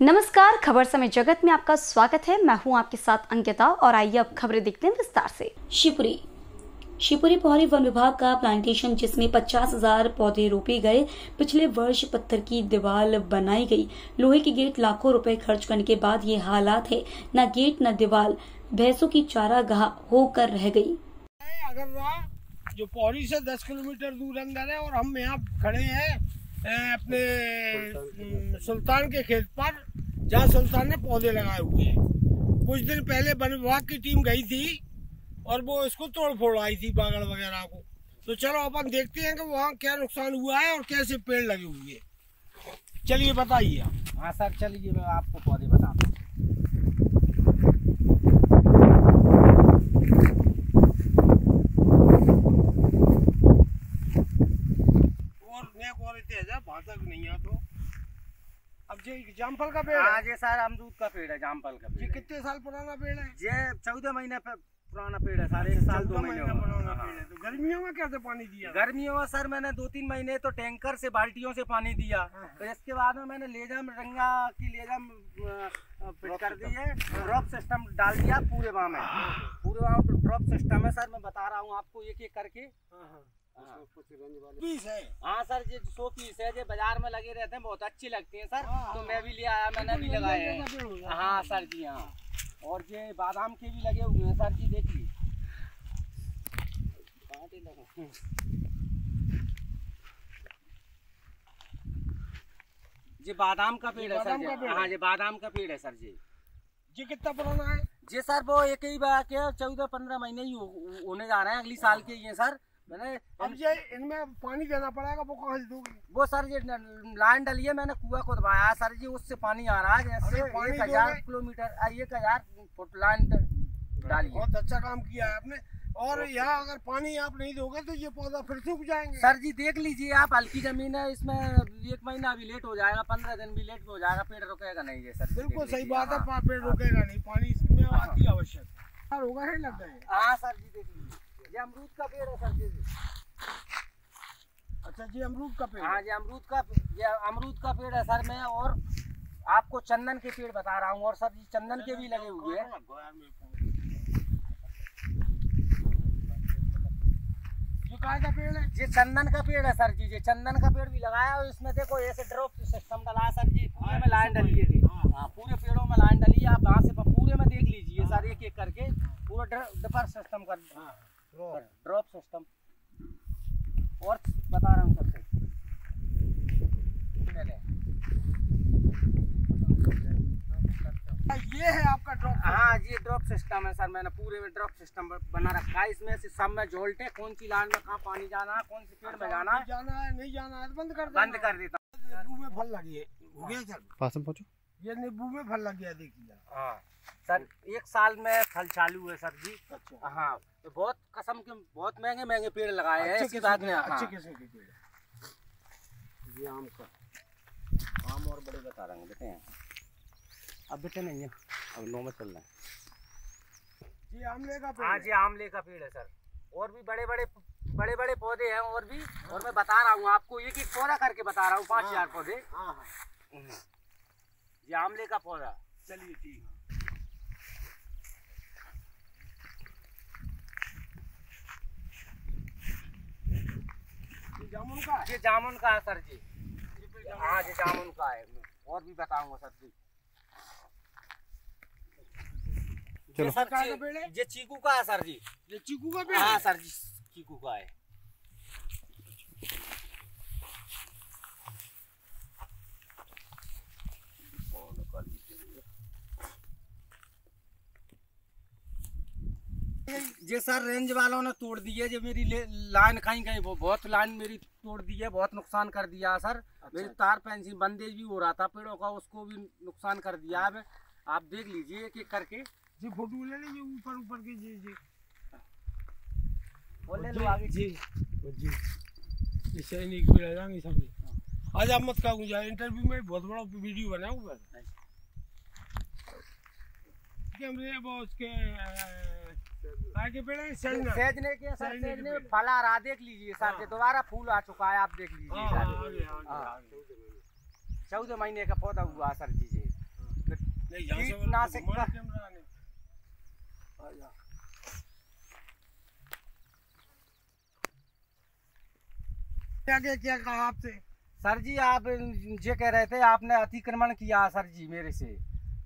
नमस्कार, खबर समय जगत में आपका स्वागत है। मैं हूं आपके साथ अंकिता और आइए अब खबरें देखते हैं विस्तार से। शिवपुरी पौड़ी वन विभाग का प्लांटेशन जिसमें 50,000 पौधे रोपे गए। पिछले वर्ष पत्थर की दीवार बनाई गई। लोहे के गेट लाखों रुपए खर्च करने के बाद ये हालात है, न गेट न दीवार, भैंसों की चारागाह होकर रह गई। अगर जो पौड़ी से 10 किलोमीटर दूर अंदर है और हम यहाँ खड़े हैं अपने सुल्तान के खेत पर, जहाँ सुल्तान ने पौधे लगाए हुए हैं। कुछ दिन पहले वन विभाग की टीम गई थी और वो इसको तोड़ फोड़ आई थी, बागड़ वगैरह को। तो चलो अपन देखते हैं कि वहाँ क्या नुकसान हुआ है और कैसे पेड़ लगे हुए हैं। चलिए बताइए आप। हाँ सर, चलिए मैं आपको पौधे बताता हूँ। नहीं है तो अब ये जामफल का पेड़ है। ये सर अमरूद का पेड़ है, जामफल का पेड़। ये कितने साल पुराना पेड़ है? ये 14 महीने पुराना पेड़ है। सारे साल 2 महीने पुराना पेड़ है। तो गर्मियों में कैसे पानी दिया? गर्मियों में सर मैंने 2-3 महीने तो टैंकर से, बाल्टियों से पानी दिया। फिर इसके बाद में मैंने लेजम रंगा की लेजम फिट कर दी है, ड्रॉप सिस्टम डाल दिया पूरे वहाँ में। पूरे वहाँ ड्रॉप सिस्टम है सर, मैं बता रहा हूँ आपको एक एक करके। हाँ सर, ये 100 पीस है, ये बाजार में लगे रहते हैं, बहुत अच्छे लगते हैं सर। तो मैं भी ले आया, मैंने भी लगाए हैं। हाँ सर जी, हाँ। और ये बादाम के भी लगे हुए हैं सर जी, देखिए। ये बादाम का पेड़ है सर जी। हाँ, ये बादाम का पेड़ है सर जी। ये कितना पुराना है? जी सर वो एक ही बार के 14-15 महीने ही होने जा रहे हैं, अगली साल के ही है सर। मैंने अब ये इनमें पानी देना पड़ेगा, वो कहाँ से दूंगी? वो सर ये लाइन डली है, मैंने कुआं खुदवाया सर जी, उससे पानी आ रहा है। जैसे 1,000 किलोमीटर 1,000 फुट लाइन डाली। बहुत अच्छा काम किया है आपने। और यहाँ अगर पानी आप नहीं दोगे तो ये पौधा फिर सूख जाएंगे सर जी। देख लीजिए आप, हल्की जमीन है, इसमें 1 महीना भी लेट हो जाएगा, 15 दिन भी लेट हो जाएगा, पेड़ रुकेगा नहीं। ये सर बिल्कुल सही बात है, पेड़ रुकेगा नहीं, पानी इसमें अति आवश्यक होगा ही लग जाएगा। हाँ सर जी, देख लीजिए ये अमरूद का पेड़ है सर जी। अच्छा जी, अमरूद का पेड़। हाँ जी, अमरूद का पेड़ है सर। मैं और आपको चंदन के पेड़ बता रहा हूँ। और सर जी चंदन के भी लगे हुए हैं। ये कहाँ का पेड़ है? ये चंदन का पेड़ है सर जी। ये चंदन का पेड़ भी लगाया और इसमें देखो ऐसे ड्रॉप सिस्टम डाला सर जी। पूरे में लाइन डली है। हाँ, पूरे पेड़ों में लाइन डली है। आप वहाँ से पूरे में देख लीजिए सर, एक एक करके पूरा डपर सिस्टम कर दिया, ड्रॉप सिस्टम। और बता रहा हूँ सबसे ये है आपका ड्रॉप। हाँ, ये ड्रॉप सिस्टम है सर, मैंने पूरे में ड्रॉप सिस्टम बना रखा है। इसमें से सब में जोल्ट है, कौन सी लाइन में कहाँ पानी जाना है, कौन सी पेड़ में जाना है, जाना है नहीं जाना है, बंद कर देता। नींबू में फल लगी है सर, पास में पहुँचो। ये नींबू में फल लग गया, देखिए। हाँ सर, 1 साल में फल चालू है सर जी। अच्छा। हाँ, तो बहुत कसम के बहुत महंगे पेड़ लगाए हैं इसके साथ में। अच्छे किस्म के पेड़। ये आम का, आम और बड़े बता रहे हैं, देते हैं। अब बेटे नहीं है, अब 9 में चल रहे हैं। जी आमले का पेड़। हाँ जी, आमले का पेड़ है सर। और भी बड़े बड़े पौधे हैं और भी। और मैं बता रहा हूँ आपको, एक एक पौधा करके बता रहा हूँ, 5000 पौधे। ये आमले का पौधा। चलिए ठीक है। ये जामुन का है सर जी। हाँ, ये जामुन का है। और भी बताऊंगा सर जी। चलो। सर ये चीकू का है सर जी। ये चीकू का पेड़। हाँ सर जी, चीकू का है। ये सर रेंज वालों ने तोड़ दी है। जो मेरी लाइन कहीं बहुत लाइन मेरी तोड़ दी है, बहुत नुकसान कर दिया सर। अच्छा, मेरी तार पेंसिल बंदेज भी हो रहा था पेड़ों का, उसको भी नुकसान कर दिया। अब आप देख लीजिए एक एक करके। जी फोटो ले लीजिए ऊपर के। जी बोले लो आगे। जी इससे नहीं पेड़ जाएंगे सब। आज आप मत कहूँ जाए, इंटरव्यू में बहुत बड़ा वीडियो बनाऊंगा वो उसके आगे पेड़। सजने के सर, सजने फल आ रहा, देख लीजिए सर। ये दोबारा फूल आ चुका है, आप देख लीजिए। 14 महीने का पौधा हुआ सर जी। कीटनाशक का क्या कहा आपसे? सर जी आप जो कह रहे थे आपने अतिक्रमण किया सर जी मेरे से,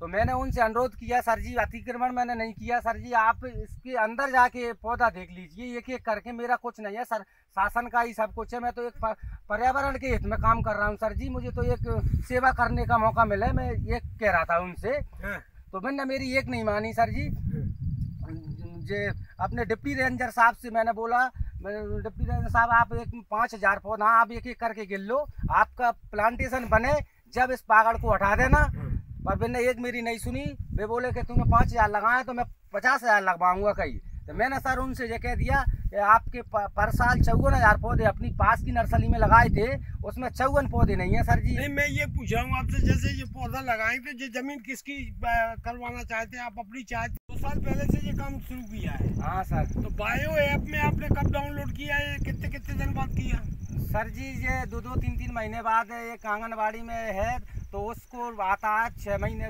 तो मैंने उनसे अनुरोध किया सर जी अतिक्रमण मैंने नहीं किया सर जी, आप इसके अंदर जाके पौधा देख लीजिए एक एक करके, मेरा कुछ नहीं है सर, शासन का ही सब कुछ है, मैं तो एक पर्यावरण के हित में काम कर रहा हूँ सर जी, मुझे तो एक सेवा करने का मौका मिला, मैं एक कह रहा था उनसे तो मैंने मेरी एक नहीं मानी सर जी, जे अपने डिप्टी रेंजर साहब से मैंने बोला, डिप्टी रेंजर साहब आप एक 5000 पौधा आप एक एक करके गिन लो, आपका प्लांटेशन बने जब इस पागड़ को हटा देना, पर मैंने एक मेरी नहीं सुनी, वे बोले कि तुमने 5000 लगाया तो मैं 50000 लगवाऊंगा कहीं, तो मैंने सर उनसे ये कह दिया कि आपके पर साल 54,000 पौधे अपनी पास की नर्सरी में लगाए थे, उसमें 54 पौधे नहीं है सर जी। नहीं मैं ये पूछ रहा हूँ आपसे, जैसे ये पौधा लगाए थे, ये जमीन किसकी करवाना चाहते हैं आप? अपनी चाहते 2 साल पहले से ये काम शुरू किया है। हाँ सर। तो बायो ऐप में आपने कब डाउनलोड किया है, कितने दिन बाद किया सर जी? ये 2-3 महीने बाद एक आंगनबाड़ी में है तो उसको आता है 3 महीने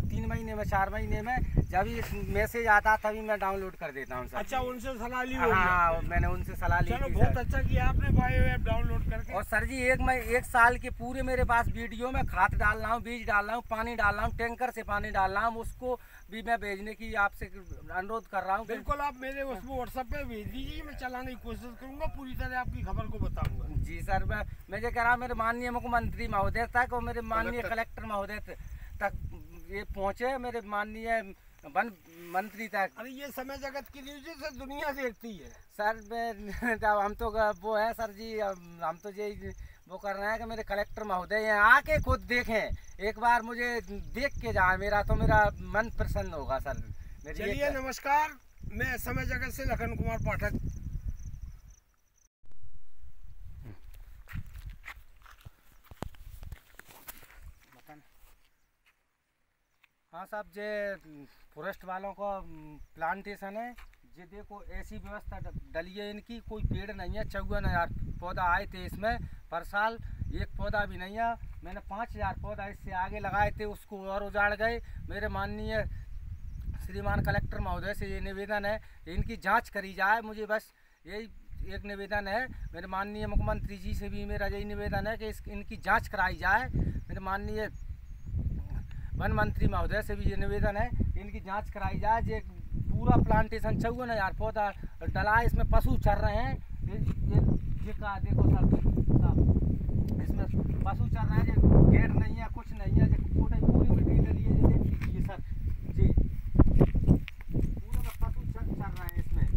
में 4 महीने में, जब ये मैसेज आता तभी मैं डाउनलोड कर देता हूँ। अच्छा उनसे सलाह ली? हाँ मैंने उनसे सलाह ली। चलो बहुत अच्छा किया आपने बायो ऐप डाउनलोड करके। और सर जी एक साल के पूरे मेरे पास वीडियो में खाद डाल रहा हूँ, बीज डाल रहा हूँ, पानी डाल रहा हूँ, टैंकर से पानी डाल रहा हूँ, उसको भी मैं भेजने की आपसे अनुरोध कर रहा हूँ। बिल्कुल आप मेरे उसमें WhatsApp पे भेज दीजिए, मैं चलाने की कोशिश करूँगा, पूरी तरह आपकी खबर को बताऊँगा। जी सर मैं ये कह रहा हूँ मेरे माननीय मुख्यमंत्री महोदय तक और मेरे माननीय कलेक्टर महोदय तक ये पहुँचे, मेरे माननीय वन मंत्री तक। अरे ये समय जगत की न्यूज़ सर दुनिया देखती है सर, हम तो वो है सर जी, हम तो यही वो कर रहे हैं कि मेरे कलेक्टर महोदय यहाँ आके खुद देखें, एक बार मुझे देख के जाए, मेरा तो मेरा मन प्रसन्न होगा सर। चलिए नमस्कार, मैं समय जगत से लखन कुमार पाठक। हाँ साहब जे फॉरेस्ट वालों का प्लांटेशन है, ये देखो ऐसी व्यवस्था डली है इनकी, कोई पेड़ नहीं है, 54,000 पौधा आए थे इसमें पर साल, एक पौधा भी नहीं है। मैंने 5000 पौधा इससे आगे लगाए थे, उसको और उजाड़ गए। मेरे माननीय श्रीमान कलेक्टर महोदय से ये निवेदन है इनकी जांच करी जाए, मुझे बस यही एक निवेदन है। मेरे माननीय मुख्यमंत्री जी से भी मेरा यही निवेदन है कि इनकी जाँच कराई जाए, मेरे माननीय वन मंत्री महोदय से भी ये निवेदन है इनकी जांच कराई जाए। ये पूरा प्लांटेशन 54,000 पौधा डला है, इसमें पशु चर रहे हैं, ये का देखो सर इसमें पशु चर रहे हैं, गेट नहीं है, कुछ नहीं है, पूरी मिट्टी डली है, ये देख लीजिए सर जी, पूरे में पशु चर रहे हैं इसमें।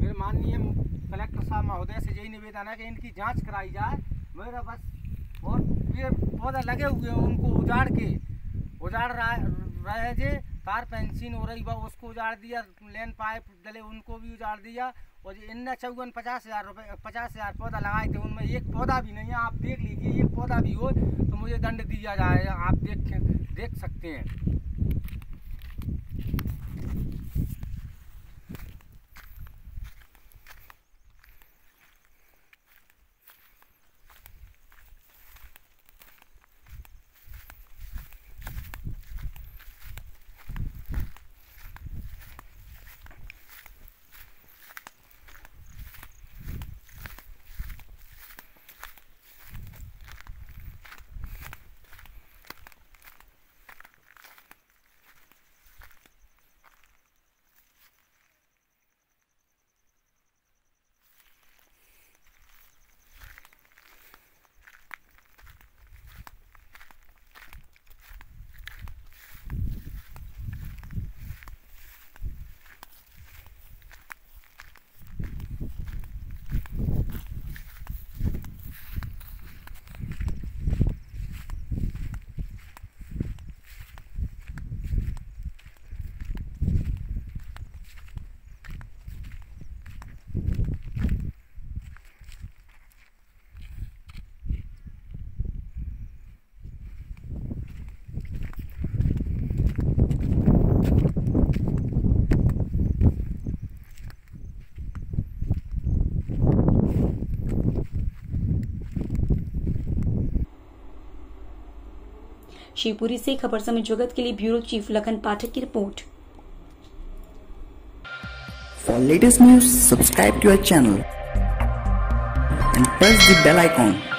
मेरे माननीय कलेक्टर साहब महोदय से यही निवेदन है कि इनकी जाँच कराई जाए, मेरा बस। और ये पौधा लगे हुए हैं उनको उजाड़ रहे जे, तार पेंसिन हो रही बा उसको उजाड़ दिया, लेन पाइप डले उनको भी उजाड़ दिया। और ये इनने 54,000 रुपये 50,000 पौधा लगाए थे, उनमें एक पौधा भी नहीं है। आप देख लीजिए, एक पौधा भी हो तो मुझे दंड दिया जाए, आप देख सकते हैं। शिवपुरी से खबर समय जगत के लिए ब्यूरो चीफ लखन पाठक की report. For latest news subscribe to our channel and press the bell icon.